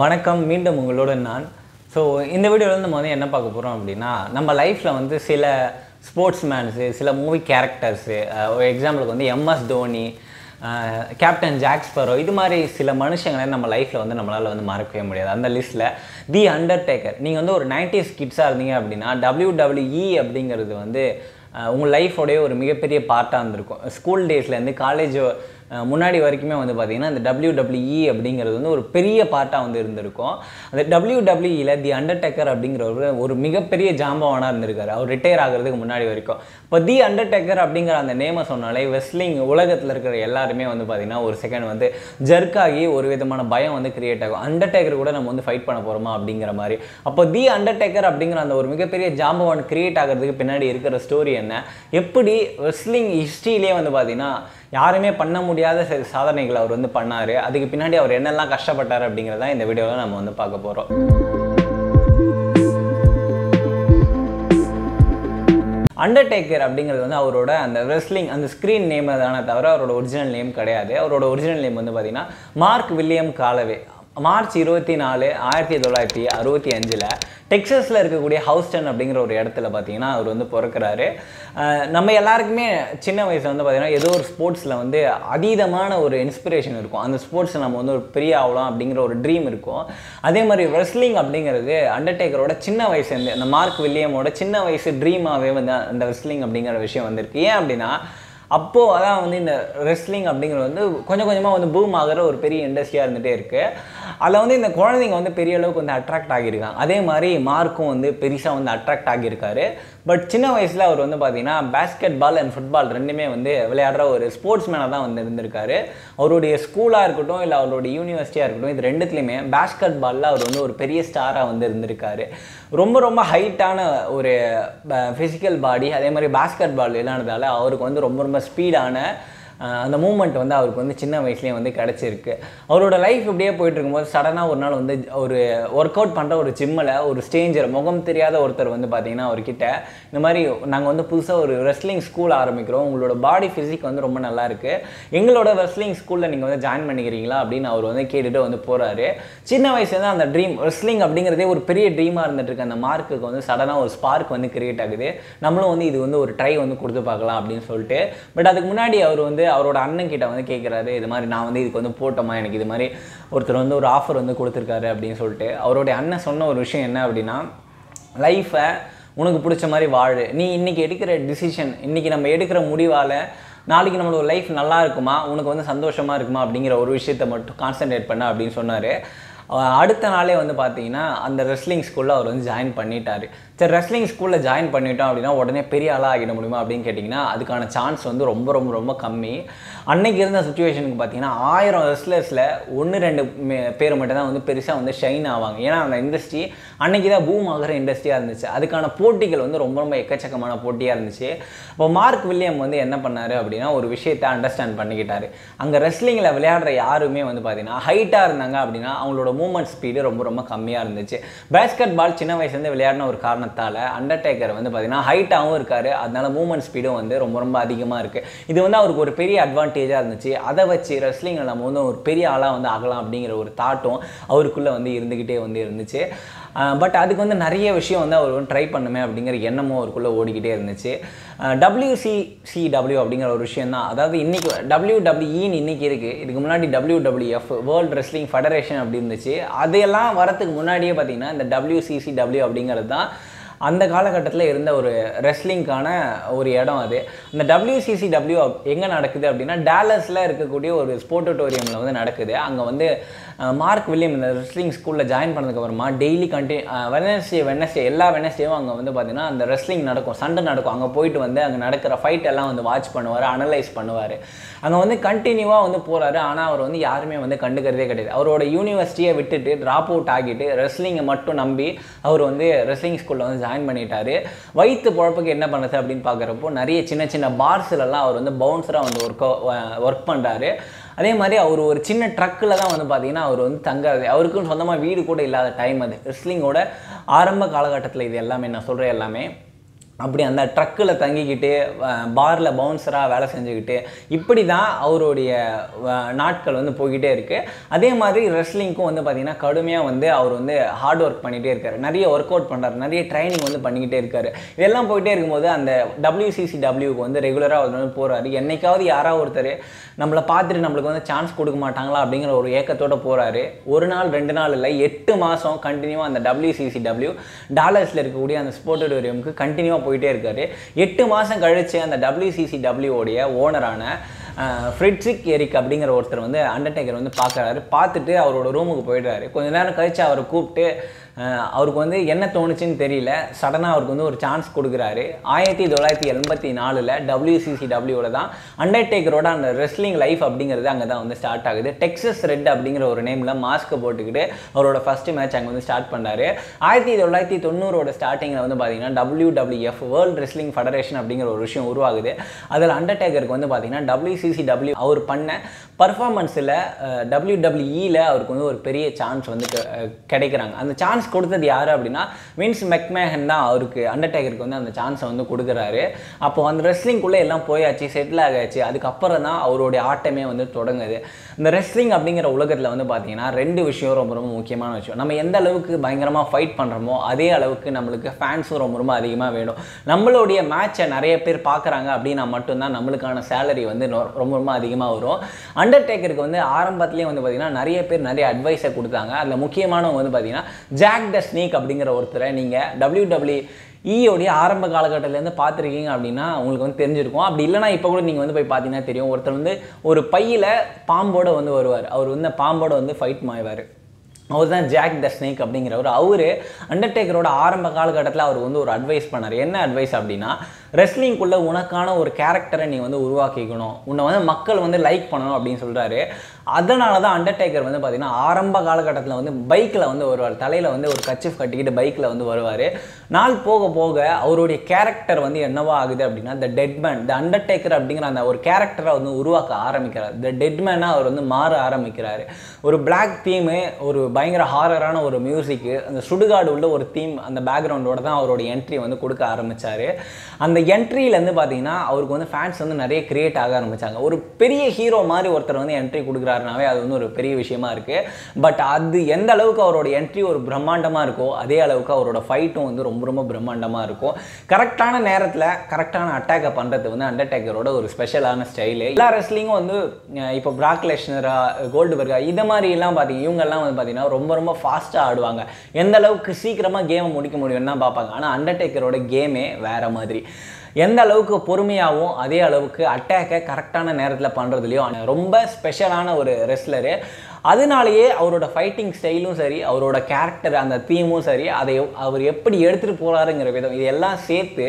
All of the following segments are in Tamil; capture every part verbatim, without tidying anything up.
வணக்கம் மீண்டும் உங்களோட நான் ஸோ இந்த வீடியோவில் நம்ம வந்து என்ன பார்க்க போகிறோம் அப்படின்னா நம்ம லைஃப்பில் வந்து சில ஸ்போர்ட்ஸ் மேன்ஸு சில மூவி கேரக்டர்ஸு ஒரு எக்ஸாம்பிளுக்கு வந்து MS Dhoni captain Jack Sparrow இது மாதிரி சில மனுஷங்களை நம்ம லைஃப்பில் வந்து நம்மளால் வந்து மறக்கவே முடியாது அந்த லிஸ்ட்டில் தி அண்டர்டேக்கர் நீங்கள் வந்து ஒரு நைன்டிஸ் கிட்ஸாக இருந்தீங்க அப்படின்னா டபிள்யூடபிள்யூஇ அப்படிங்கிறது வந்து உங்கள் லைஃபோடைய ஒரு மிகப்பெரிய பார்ட்டாக இருந்திருக்கும் ஸ்கூல் டேஸ்லேருந்து காலேஜ் முன்னாடி வரைக்குமே வந்து பார்த்திங்கன்னா அந்த டபிள்யூடபிள்யூஇ அப்படிங்கிறது வந்து ஒரு பெரிய பார்ட்டாக வந்து இருந்திருக்கும் அந்த டபிள்யூடபிள்யூஇயில் தி அண்டர்டேக்கர் அப்படிங்கிறவரு ஒரு மிகப்பெரிய ஜாம்பவானாக இருந்திருக்காரு அவர் ரிட்டையர் ஆகிறதுக்கு முன்னாடி வரைக்கும் இப்போ தி அண்டர்டேக்கர் அப்படிங்கிற அந்த நேமை சொன்னாலே வெஸ்லிங் உலகத்தில் இருக்கிற எல்லாருமே வந்து பார்த்திங்கன்னா ஒரு செகண்ட் வந்து ஜர்க்காகி ஒரு விதமான பயம் வந்து கிரியேட் ஆகும் அண்டர்டேக்கர் கூட நம்ம வந்து ஃபைட் பண்ண போகிறோமா அப்படிங்கிற மாதிரி அப்போ தி அண்டர்டேக்கர் அப்படிங்கிற அந்த ஒரு மிகப்பெரிய ஜாம்பவான் கிரியேட் ஆகிறதுக்கு பின்னாடி இருக்கிற ஸ்டோரி என்ன எப்படி வெஸ்லிங் ஹிஸ்ட்ரியிலே வந்து பார்த்திங்கன்னா யாருமே பண்ண முடியாத சில சாதனைகளை அவர் வந்து பண்ணார் அதுக்கு பின்னாடி அவர் என்னெல்லாம் கஷ்டப்பட்டார் அப்படிங்கிறதான் இந்த வீடியோவில் நம்ம வந்து பார்க்க போகிறோம் அண்டர்டேக்கர் அப்படிங்கிறது வந்து அவரோட அந்த ரெஸ்லிங் அந்த ஸ்க்ரீன் நேம் தானே தவிர அவரோட ஒரிஜினல் நேம் கிடையாது அவரோட ஒரிஜினல் நேம் வந்து பார்த்திங்கன்னா மார்க் வில்லியம் காலவே மார்ச் இருபத்தி நாலு ஆயிரத்தி தொள்ளாயிரத்தி அறுபத்தி அஞ்சில் டெக்ஸஸில் இருக்கக்கூடிய ஹவுஸ்டன் அப்படிங்கிற ஒரு இடத்துல பார்த்தீங்கன்னா அவர் வந்து பிறக்கிறாரு நம்ம எல்லாருக்குமே சின்ன வயசில் வந்து பார்த்திங்கன்னா ஏதோ ஒரு ஸ்போர்ட்ஸில் வந்து அதீதமான ஒரு இன்ஸ்பிரேஷன் இருக்கும் அந்த ஸ்போர்ட்ஸை நம்ம வந்து ஒரு பெரிய ஆகலாம் அப்படிங்கிற ஒரு ட்ரீம் இருக்கும் அதே மாதிரி ரெஸ்லிங் அப்படிங்கிறது அண்டர்டேக்கரோட சின்ன வயசுலேருந்து அந்த மார்க் வில்லியமோட சின்ன வயசு ட்ரீமாகவே வந்து அந்த ரெஸ்லிங் அப்படிங்கிற விஷயம் வந்திருக்கு ஏன் அப்படின்னா அப்போது அதான் வந்து இந்த ரெஸ்லிங் அப்படிங்கிறது வந்து கொஞ்சம் கொஞ்சமாக வந்து பூம் ஆகிற ஒரு பெரிய இண்டஸ்ட்ரியாக இருந்துகிட்டே இருக்குது அதில் வந்து இந்த குழந்தைங்க வந்து பெரிய அளவுக்கு வந்து அட்ராக்ட் ஆகியிருக்காங்க அதே மாதிரி மார்க்கும் வந்து பெருசாக வந்து அட்ராக்ட் ஆகியிருக்காரு பட் சின்ன வயசில் அவர் வந்து பார்த்திங்கன்னா பேஸ்கெட் பால் அண்ட் ஃபுட்பால் ரெண்டுமே வந்து விளையாடுற ஒரு ஸ்போர்ட்ஸ் மேனாக தான் வந்து இருந்திருக்காரு அவருடைய ஸ்கூலாக இருக்கட்டும் இல்லை அவருடைய யூனிவர்சிட்டியாக இருக்கட்டும் இது ரெண்டுத்துலேயுமே பேஸ்கெட் பாலில் அவர் வந்து ஒரு பெரிய ஸ்டாராக வந்து இருந்திருக்காரு ரொம்ப ரொம்ப ஹைட்டான ஒரு ஃபிசிக்கல் பாடி அதே மாதிரி பேஸ்கெட் பால் விளையாடுறதால அவருக்கு வந்து ரொம்ப ரொம்ப ஸ்பீடான அந்த மூமெண்ட் வந்து அவருக்கு வந்து சின்ன வயசுலேயே வந்து கிடச்சிருக்கு அவரோட லைஃப் இப்படியே போயிட்டுருக்கும்போது சடனாக ஒரு நாள் வந்து ஒரு ஒர்க் அவுட் பண்ணுற ஒரு ஜிம்மில் ஒரு ஸ்ட்ரேஞ்சர் முகம் தெரியாத ஒருத்தர் வந்து பார்த்திங்கன்னா அவர்கிட்ட இந்த மாதிரி நாங்கள் வந்து புதுசாக ஒரு ரெஸ்லிங் ஸ்கூல் ஆரம்பிக்கிறோம் உங்களோட பாடி ஃபிசிக் வந்து ரொம்ப நல்லாயிருக்கு எங்களோட ரெஸ்லிங் ஸ்கூலில் நீங்கள் வந்து ஜாயின் பண்ணிக்கிறீங்களா அப்படின்னு அவர் வந்து கேட்டுட்டு வந்து போகிறாரு சின்ன வயசுலேருந்து அந்த ட்ரீம் ரெஸ்லிங் அப்படிங்கிறதே ஒரு பெரிய ட்ரீமாக இருந்துகிட்ருக்கு அந்த மார்க்குக்கு வந்து சடனாக ஒரு ஸ்பார்க் வந்து கிரியேட் ஆகுது நம்மளும் வந்து இது வந்து ஒரு ட்ரை வந்து கொடுத்து பார்க்கலாம் அப்படின்னு சொல்லிட்டு பட் அதுக்கு முன்னாடி அவர் வந்து அவரோட அண்ணன் கிட்ட வந்து கேட்குறாரு இது மாதிரி நான் வந்து இதுக்கு வந்து போட்டோமா எனக்கு இது மாதிரி ஒருத்தர் வந்து ஒரு ஆஃபர் வந்து கொடுத்துருக்காரு அப்படின்னு சொல்லிட்டு அவருடைய அண்ணன் சொன்ன ஒரு விஷயம் என்ன அப்படின்னா லைஃப்பை உனக்கு பிடிச்ச மாதிரி வாழு நீ இன்றைக்கி எடுக்கிற டிசிஷன் இன்றைக்கி நம்ம எடுக்கிற முடிவால் நாளைக்கு நம்மளோட லைஃப் நல்லா இருக்குமா உனக்கு வந்து சந்தோஷமாக இருக்குமா அப்படிங்கிற ஒரு விஷயத்த மட்டும் கான்சன்ட்ரேட் பண்ண அப்படின்னு சொன்னார் அடுத்த நாளே வந்து பார்த்திங்கன்னா அந்த ரெஸ்லிங் ஸ்கூலில் அவர் வந்து ஜாயின் பண்ணிட்டார் சரி ரெஸ்லிங் ஸ்கூலில் ஜாயின் பண்ணிட்டோம் அப்படின்னா உடனே பெரிய ஆளாக ஆகிட முடியுமா அப்படின்னு கேட்டிங்கன்னா அதுக்கான சான்ஸ் வந்து ரொம்ப ரொம்ப ரொம்ப கம்மி அன்றைக்கி இருந்த சுச்சுவேஷனுக்கு பார்த்திங்கன்னா ஆயிரம் ரெஸ்லர்ஸில் ஒன்று ரெண்டு பேர் மட்டும் தான் வந்து பெருசாக வந்து ஷைன் ஆவாங்க ஏன்னா அந்த இண்டஸ்ட்ரி அன்றைக்கி தான் பூம் ஆகிற இண்டஸ்ட்ரியாக இருந்துச்சு அதுக்கான போட்டிகள் வந்து ரொம்ப ரொம்ப எக்கச்சக்கமான போட்டியாக இருந்துச்சு இப்போ மார்க் வில்லியம் வந்து என்ன பண்ணார் அப்படின்னா ஒரு விஷயத்தை அண்டர்ஸ்டாண்ட் பண்ணிக்கிட்டார் அங்கே ரெஸ்லிங்கில் விளையாடுற யாருமே வந்து பார்த்திங்கன்னா ஹைட்டாக இருந்தாங்க அப்படின்னா அவங்களோட மூமெண்ட் ஸ்பீடு ரொம்ப ரொம்ப கம்மியாக இருந்துச்சு பேஸ்கெட் பால் சின்ன வயசுலேருந்து விளையாடின ஒரு காரணத்தால் அண்டர்டேக்கர் வந்து பார்த்திங்கன்னா ஹைட்டாகவும் இருக்கார் அதனால மூமெண்ட் ஸ்பீடும் வந்து ரொம்ப ரொம்ப அதிகமாக இருக்குது இது வந்து அவருக்கு ஒரு பெரிய அட்வான்டேஜாக இருந்துச்சு அதை வச்சு ரெஸ்லிங்கில் நம்ம வந்து ஒரு பெரிய ஆளாக வந்து ஆகலாம் அப்படிங்கிற ஒரு தாட்டும் அவருக்குள்ளே வந்து இருந்துக்கிட்டே வந்து இருந்துச்சு பட் அதுக்கு வந்து நிறைய விஷயம் வந்து அவர் வந்து ட்ரை பண்ணுமே அப்படிங்கிற எண்ணமும் அவருக்குள்ளே ஓடிக்கிட்டே இருந்துச்சு டபிள்யூசிசிடபிள்யூ அப்படிங்கிற ஒரு விஷயம் தான் அதாவது இன்றைக்கி டபிள்யூடபிள்யூஇன்னு இன்றைக்கி இருக்குது இதுக்கு முன்னாடி டபிள்யூடபிள்யூஎஃப் வேர்ல்டு ரெஸ்லிங் ஃபெடரேஷன் அப்படி இருந்துச்சு அதையெல்லாம் வரத்துக்கு முன்னாடியே பார்த்திங்கன்னா இந்த டபிள்யூசிசிடபிள்யூ அப்படிங்கிறது தான் அந்த காலகட்டத்தில் இருந்த ஒரு ரெஸ்லிங்கான ஒரு இடம் அது இந்த டபிள்யூசிசிடபிள்யூ எங்கே நடக்குது அப்படின்னா டாலஸில் இருக்கக்கூடிய ஒரு ஸ்போர்ட்டோட்டோரியமில் வந்து நடக்குது அங்கே வந்து மார்க் வில்லியம் இந்த ரெஸ்லிங் ஸ்கூலில் ஜாயின் பண்ணதுக்கப்புறமா டெய்லி கண்டினியூ வெனஸ்டே வெனஸ்டே எல்லா வெனஸ்டேவும் அங்கே வந்து பார்த்திங்கன்னா அந்த ரெஸ்லிங் நடக்கும் சண்டை நடக்கும் அங்கே போயிட்டு வந்து அங்கே நடக்கிற ஃபைட் எல்லாம் வந்து வாட்ச் பண்ணுவார் அனலைஸ் பண்ணுவார் அங்கே வந்து கண்டினியூவாக வந்து போகிறாரு ஆனால் அவர் வந்து யாருமே வந்து கண்டுக்கிறதே கிடையாது அவரோட யூனிவர்சிட்டியை விட்டுட்டு ட்ராப் அவுட் ஆகிட்டு ரெஸ்லிங்கை மட்டும் நம்பி அவர் வந்து ரெஸ்லிங் ஸ்கூலில் வந்து ஜாயின் பண்ணிட்டாரு வயிற்று பொழப்புக்கு என்ன பண்ணுறது அப்படின்னு பார்க்குறப்போ நிறைய சின்ன சின்ன பார்ஸ்லலாம் அவர் வந்து பவுன்சராக வந்து ஒர்க் ஒர்க் பண்ணுறாரு அதே மாதிரி அவர் ஒரு சின்ன ட்ரக்கில் தான் வந்து பார்த்திங்கன்னா அவர் வந்து தங்காது அவருக்குன்னு சொந்தமாக வீடு கூட இல்லாத டைம் அது ரெஸ்லிங்கோட ஆரம்ப காலகட்டத்தில் இது எல்லாமே நான் சொல்கிற எல்லாமே அப்படி அந்த ட்ரக்கில தங்கிக்கிட்டு பார்ல பவுன்சரா வேலை செஞ்சுக்கிட்டு இப்படி தான் அவருடைய நாட்கள் வந்து போயிட்டே இருக்கு. அதே மாதிரி ரெஸ்லிங்க்கும் வந்து பாத்தீங்கன்னா கடுமையா வந்து அவர் வந்து ஹார்ட் வொர்க் பண்ணிட்டே இருக்காரு, நிறைய வொர்க் அவுட் பண்றாரு, நிறைய ட்ரைனிங் வந்து பண்ணிக்கிட்டே இருக்காரு. இதெல்லாம் போயிட்டே இருக்கும்போது அந்த டபிள்யூசிசிடபிள்யூக்கு வந்து ரெகுலரா அவர் வந்து போறாரு. என்னைக்காவது யாராவது ஒருத்தர் நம்மளை பார்த்துட்டு நம்மளுக்கு வந்து சான்ஸ் கொடுக்க மாட்டாங்களா அப்படிங்கிற ஒரு ஏக்கத்தோட போறாரு. ஒரு நாள் ரெண்டு நாள் இல்லை, எட்டு மாசம் கண்டினியூவா அந்த டபிள்யூசிசிடபிள்யூ டாலர்ஸ்ல இருக்கக்கூடிய அந்த ஸ்போர்ட் ஆடிட்டோரியமுக்கு கண்டினியூவா போயிட்டே இருக்காரு. எட்டு மாசம் கழிச்சு அந்த டபிள்யூசிசிடபிள்யூ உடைய ஓனரான ஃப்ரிட்சிக் எரிக் அப்படிங்கிற ஒருத்தர் வந்து அண்டர்டேக்கர் வந்து பார்க்குறாரு. பார்த்துட்டு அவரோட ரூமுக்கு போயிடுறாரு. கொஞ்ச நேரம் கழிச்சு அவரை கூப்பிட்டு அவருக்கு வந்து என்ன தோணுச்சுன்னு தெரியல, சடனாக அவருக்கு வந்து ஒரு சான்ஸ் கொடுக்குறாரு. ஆயிரத்தி தொள்ளாயிரத்தி எண்பத்தி நாலில் டபிள்யூசிசிடபிள்யூவில் தான் அண்டர்டேக்கரோட அந்த ரெஸ்லிங் லைஃப் அப்படிங்கிறது அங்கே தான் வந்து ஸ்டார்ட் ஆகுது. டெக்ஸஸ் ரெட் அப்படிங்கிற ஒரு நேமில் மாஸ்க்கை போட்டுக்கிட்டு அவரோட ஃபஸ்ட்டு மேட்ச் அங்கே வந்து ஸ்டார்ட் பண்ணுறாரு. ஆயிரத்தி தொள்ளாயிரத்தி தொண்ணூறோட ஸ்டார்டிங்கில் வந்து பார்த்தீங்கன்னா டபிள்யூடபிள்யூஎஃப் வேர்ல்டு ரெஸ்லிங் ஃபெடரேஷன் அப்படிங்கிற ஒரு விஷயம் உருவாகுது. அதில் அண்டர்டேக்கருக்கு வந்து பார்த்தீங்கன்னா டபிள்யூசிசிடபிள்யூ அவர் பண்ண பர்ஃபார்மன்ஸில் டபிள்யூடபிள்யூஇயில் அவருக்கு வந்து ஒரு பெரிய சான்ஸ் வந்து கிடைக்கிறாங்க. அந்த சான்ஸ் கொடுத்தது யாரு அப்படின்னா வின்ஸ் மெக்மேகன் தான் அவருக்கு அண்டர்டேக்கருக்கு வந்து அந்த சான்ஸை வந்து கொடுக்குறாரு. அப்போ அந்த ரெஸ்லிங்குள்ளே எல்லாம் போயாச்சு, செட்டில் ஆகாச்சு. அதுக்கப்புறம் தான் அவருடைய ஆட்டமே வந்து தொடங்குது. இந்த ரெஸ்லிங் அப்படிங்கிற உலகத்தில் வந்து பார்த்தீங்கன்னா ரெண்டு விஷயம் ரொம்ப ரொம்ப முக்கியமான விஷயம். நம்ம எந்த அளவுக்கு பயங்கரமாக ஃபைட் பண்ணுறோமோ அதே அளவுக்கு நம்மளுக்கு ஃபேன்ஸும் ரொம்ப ரொம்ப அதிகமாக வேணும். நம்மளுடைய மேட்சை நிறைய பேர் பார்க்குறாங்க அப்படின்னா மட்டும்தான் நம்மளுக்கான சேலரி வந்து ரொம்ப ரொம்ப அதிகமாக வரும். அண்டர்டேக்கருக்கு வந்து ஆரம்பத்துலேயே வந்து பார்த்தீங்கன்னா நிறைய பேர் நிறைய அட்வைஸை கொடுத்தாங்க. அதில் முக்கியமானவங்க வந்து பார்த்தீங்கன்னா ஜாக் த ஸ்னேக் அப்படிங்கிற ஒருத்தரை நீங்கள் டபிள்யூடபிள்யூஇயோடைய ஆரம்ப காலகட்டத்திலேருந்து பார்த்துருக்கீங்க அப்படின்னா உங்களுக்கு வந்து தெரிஞ்சிருக்கும். அப்படி இல்லைனா இப்போ கூட நீங்கள் வந்து போய் பார்த்தீங்கன்னா தெரியும். ஒருத்தர் வந்து ஒரு பையில் பாம்போடு வந்து வருவார். அவர் வந்து பாம்போடு வந்து ஃபைட் மாய்வார். அவர் தான் ஜாக் த ஸ்னேக் அப்படிங்கிறவர். அவர் அண்டர்டேக்கரோட ஆரம்ப காலகட்டத்தில் அவர் வந்து ஒரு அட்வைஸ் பண்ணார். என்ன அட்வைஸ் அப்படின்னா ரெஸ்லிங்குள்ளே உனக்கான ஒரு கேரக்டரை நீ வந்து உருவாக்கிக்கணும், உன்னை வந்து மக்கள் வந்து லைக் பண்ணணும் அப்படின்னு சொல்கிறாரு. அதனால தான் அண்டர்டேக்கர் வந்து பார்த்திங்கன்னா ஆரம்ப காலகட்டத்தில் வந்து பைக்கில் வந்து வருவார். தலையில் வந்து ஒரு கச்சிஃப் கட்டிக்கிட்டு பைக்கில் வந்து வருவார். நாள் போக போக அவருடைய கேரக்டர் வந்து என்னவா ஆகுது அப்படின்னா த டெட்மேன், த அண்டர்டேக்கர் அப்படிங்கிற அந்த ஒரு கேரக்டரை வந்து உருவாக்க ஆரம்பிக்கிறார். த டெட்மேனாக அவர் வந்து மாற ஆரம்பிக்கிறார். ஒரு பிளாக் தீமு, ஒரு பயங்கர ஹாரரான ஒரு மியூசிக்கு, அந்த சுடுகாடு உள்ள ஒரு தீம், அந்த பேக்ரவுண்டோட தான் அவரோட என்ட்ரி வந்து கொடுக்க ஆரம்பித்தார். அந்த என்ட்ரியிலேருந்து பார்த்தீங்கன்னா அவருக்கு வந்து ஃபேன்ஸ் வந்து நிறைய கிரியேட் ஆக ஆரம்பித்தாங்க. ஒரு பெரிய ஹீரோ மாதிரி ஒருத்தர் வந்து என்ட்ரி கொடுக்குறாருனாவே அது வந்து ஒரு பெரிய விஷயமா இருக்குது. பட் அது எந்த அளவுக்கு அவரோட என்ட்ரி ஒரு பிரம்மாண்டமாக இருக்கோ அதே அளவுக்கு அவரோட ஃபைட்டும் வந்து ரொம்ப ரொம்ப பிரம்மாண்டமாக இருக்கும். கரெக்டான நேரத்தில் கரெக்டான அட்டாக்கை பண்ணுறது வந்து அண்டர்டேக்கரோட ஒரு ஸ்பெஷலான ஸ்டைலு. எல்லா ரெஸ்லிங்கும் வந்து இப்போ பிராக் லெஸ்னரா, கோல்ட்பர்கா, இதை மாதிரிலாம் பார்த்தீங்கன்னா இவங்கெல்லாம் வந்து பார்த்தீங்கன்னா ரொம்ப ரொம்ப ஃபாஸ்ட்டாக ஆடுவாங்க. எந்த அளவுக்கு சீக்கிரமாக கேமை முடிக்க முடியும்னா பார்ப்பாங்க. ஆனால் அண்டர்டேக்கரோட கேமே வேறு மாதிரி. எந்த அளவுக்கு பொறுமையாகவும் அதே அளவுக்கு அட்டாக்கை கரெக்டான நேரத்தில் பண்ணுறதுலையும் ரொம்ப ஸ்பெஷலான ஒரு ரெஸ்லரு. அதனாலேயே அவரோட ஃபைட்டிங் ஸ்டைலும் சரி, அவரோட கேரக்டர் அந்த தீமும் சரி, அதை அவர் எப்படி எடுத்துகிட்டு போகிறாருங்கிற விதம், இதெல்லாம் சேர்த்து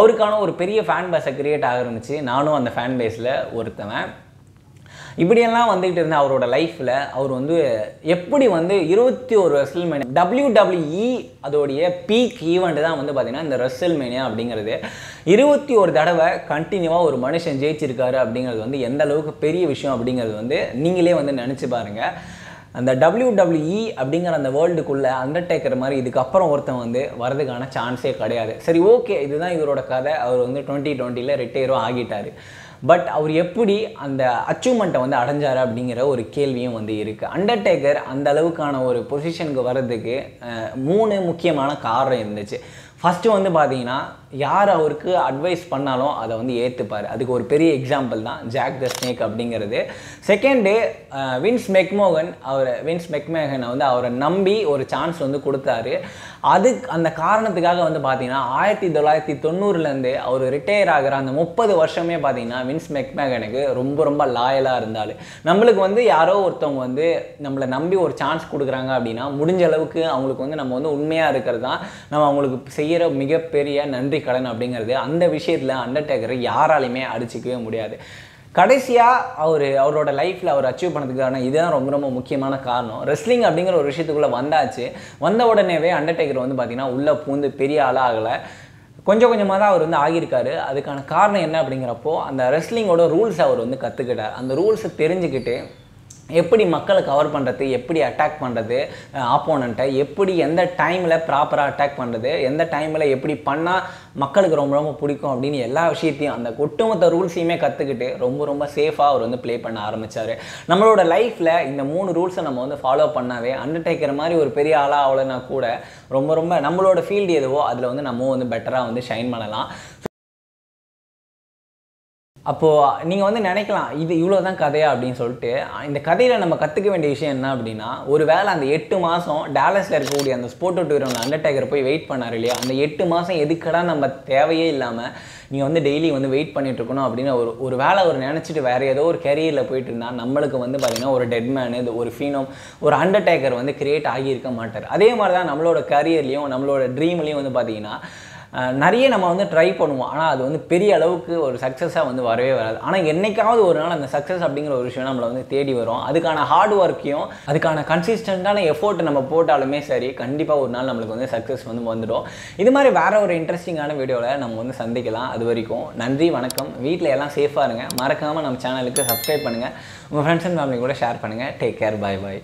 அவருக்கான ஒரு பெரிய ஃபேன் பேஸை கிரியேட் ஆகிருந்துச்சு. நானும் அந்த ஃபேன் பேஸில் ஒருத்தவன். இப்படியெல்லாம் வந்துகிட்டு இருந்த அவரோட லைஃப்பில் அவர் வந்து எப்படி வந்து இருபத்தி ஒரு ரெஸ்ல் மேனியா டபிள்யூடபிள்யூஇ அதோடைய பீக் ஈவெண்ட் தான் வந்து பார்த்திங்கன்னா இந்த ரெஸ்ல் மேனியா அப்படிங்கிறது. இருபத்தி ஒரு தடவை கண்டினியூவாக ஒரு மனுஷன் ஜெயிச்சிருக்காரு அப்படிங்கிறது வந்து எந்த அளவுக்கு பெரிய விஷயம் அப்படிங்கிறது வந்து நீங்களே வந்து நினச்சி பாருங்கள். அந்த டபிள்யூடபிள்யூஇ அப்படிங்கிற அந்த வேர்ல்டுக்குள்ளே அண்டர்டேக்கர் மாதிரி இதுக்கப்புறம் ஒருத்தன் வந்து வரதுக்கான சான்ஸே கிடையாது. சரி, ஓகே, இதுதான் இவரோட கதை. அவர் வந்து டுவெண்ட்டி டுவெண்ட்டியில் ரிட்டையரும் ஆகிட்டார். பட் அவர் எப்படி அந்த அச்சீவ்மெண்ட்டை வந்து அடைஞ்சார் அப்படிங்கிற ஒரு கேள்வியும் வந்து இருக்குது. அண்டர்டேக்கர் அந்த அளவுக்கான ஒரு பொசிஷனுக்கு வர்றதுக்கு மூணு முக்கியமான காரணம் இருந்துச்சு. ஃபஸ்ட்டு வந்து பார்த்தீங்கன்னா யார் அவருக்கு அட்வைஸ் பண்ணாலும் அதை வந்து ஏற்றுப்பார். அதுக்கு ஒரு பெரிய எக்ஸாம்பிள் தான் ஜாக் த ஸ்னேக் அப்படிங்கிறது. செகண்டு, வின்ஸ் மெக்மோகன் அவர் வின்ஸ் மெக்மேகனை வந்து அவரை நம்பி ஒரு சான்ஸ் வந்து கொடுத்தாரு. அதுக்கு அந்த காரணத்துக்காக வந்து பார்த்தீங்கன்னா ஆயிரத்தி தொள்ளாயிரத்தி தொண்ணூறுலேருந்து அவர் ரிட்டையர் ஆகிற அந்த முப்பது வருஷமே பார்த்தீங்கன்னா வின்ஸ் மெக்மேகனுக்கு ரொம்ப ரொம்ப லாயலாக இருந்தார். நம்மளுக்கு வந்து யாரோ ஒருத்தவங்க வந்து நம்மளை நம்பி ஒரு சான்ஸ் கொடுக்குறாங்க அப்படின்னா முடிஞ்ச அளவுக்கு அவங்களுக்கு வந்து நம்ம வந்து உண்மையாக இருக்கிறது தான் நம்ம அவங்களுக்கு செய்ய மிகப்பெரிய நன்றி கடன் அப்படிங்கிறது. அந்த விஷயத்தில் அண்டர்டேக்கரை யாராலையுமே அடிச்சுக்கவே முடியாது. கடைசியாக அவர் அவரோட லைஃப்பில் அவர் அச்சீவ் பண்ணதுக்கான இதுதான் ரொம்ப ரொம்ப முக்கியமான காரணம். ரெஸ்லிங் அப்படிங்கிற ஒரு விஷயத்துக்குள்ளே வந்தாச்சு. வந்த உடனேவே அண்டர்டேக்கர் வந்து பார்த்திங்கன்னா உள்ளே பூந்து பெரிய ஆளாகலை. கொஞ்சம் கொஞ்சமாக தான் அவர் வந்து ஆகியிருக்காரு. அதுக்கான காரணம் என்ன அப்படிங்கிறப்போ அந்த ரெஸ்லிங்கோட ரூல்ஸை அவர் வந்து கற்றுக்கிட்டார். அந்த ரூல்ஸை தெரிஞ்சுக்கிட்டு எப்படி மக்களை கவர் பண்றது, எப்படி அட்டாக் பண்றது, ஆப்போனன்ட்டை எப்படி எந்த டைம்ல ப்ராப்பரா அட்டாக் பண்றது, எந்த டைம்ல எப்படி பண்ணா மக்களுக்கு ரொம்ப ரொம்ப பிடிக்கும் அப்படின்னு எல்லா விஷயத்தையும் அந்த ஒட்டுமொத்த ரூல்ஸையுமே கத்துக்கிட்டு ரொம்ப ரொம்ப சேஃபா அவர் வந்து ப்ளே பண்ண ஆரம்பிச்சாரு. நம்மளோட லைஃப்ல இந்த மூணு ரூல்ஸை நம்ம வந்து ஃபாலோ பண்ணாவே அண்டர்டேக்கர் மாதிரி ஒரு பெரிய ஆளா அவ்வளோனா கூட ரொம்ப ரொம்ப நம்மளோட ஃபீல்டு எதுவோ அதில் வந்து நம்ம வந்து பெட்டரா வந்து ஷைன் பண்ணலாம். அப்போது நீங்கள் வந்து நினைக்கலாம் இது இவ்வளோ தான் கதையா அப்படின்னு சொல்லிட்டு. இந்த கதையில் நம்ம கற்றுக்க வேண்டிய விஷயம் என்ன அப்படின்னா, ஒரு வேளை அந்த எட்டு மாதம் டாலஸில் இருக்கக்கூடிய அந்த ஸ்போர்ட்டோ டூரோட அண்டர்டேக்கர் போய் வெயிட் பண்ணார் இல்லையா, அந்த எட்டு மாதம் எதுக்கடா நம்ம தேவையே இல்லாமல் நீங்கள் வந்து டெய்லி வந்து வெயிட் பண்ணிட்டு இருக்கணும் அப்படின்னு ஒரு ஒரு வேளை ஒரு நினச்சிட்டு வேறு ஏதோ ஒரு கேரியரில் போயிட்டு இருந்தால் நம்மளுக்கு வந்து பார்த்திங்கன்னா ஒரு டெட்மேனு இது ஒரு ஃபீனோம் ஒரு அண்டர்டேக்கர் வந்து கிரியேட் ஆகியிருக்க மாட்டார். அதே மாதிரி தான் நம்மளோட கரியர்லேயும் நம்மளோட ட்ரீம்லேயும் வந்து பார்த்திங்கன்னா நிறைய நம்ம வந்து ட்ரை பண்ணுவோம், ஆனால் அது வந்து பெரிய அளவுக்கு ஒரு சக்ஸஸாக வந்து வரவே வராது. ஆனால் என்றைக்காவது ஒரு நாள் அந்த சக்ஸஸ் அப்படிங்கிற ஒரு விஷயம் நம்மளை வந்து தேடி வரும். அதுக்கான ஹார்ட் ஒர்க்கையும் அதுக்கான கன்சிஸ்டண்ட்டான எஃபோர்ட் நம்ம போட்டாலுமே சரி, கண்டிப்பாக ஒரு நாள் நம்மளுக்கு வந்து சக்ஸஸ் வந்து வந்துடும். இது மாதிரி வேறு ஒரு இன்ட்ரெஸ்டிங்கான வீடியோவில் நம்ம வந்து சந்திக்கலாம். அது வரைக்கும் நன்றி, வணக்கம். வீட்டில் எல்லாம் சேஃபாக இருங்க. மறக்காமல் நம்ம சேனலுக்கு சப்ஸ்கிரைப் பண்ணுங்கள். உங்கள் ஃப்ரெண்ட்ஸ் அண்ட் ஃபேமிலி கூட ஷேர் பண்ணுங்கள். Take care. பாய் பாய்.